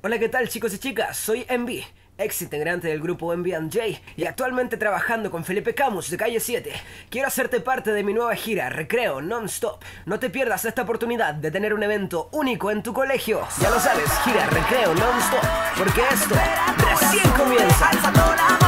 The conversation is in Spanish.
Hola, ¿qué tal, chicos y chicas? Soy MB, ex integrante del grupo MB&J y actualmente trabajando con Felipe Camus de Calle 7. Quiero hacerte parte de mi nueva gira Recreo Non-Stop. No te pierdas esta oportunidad de tener un evento único en tu colegio. Ya lo sabes, gira Recreo Non-Stop, porque esto recién comienza.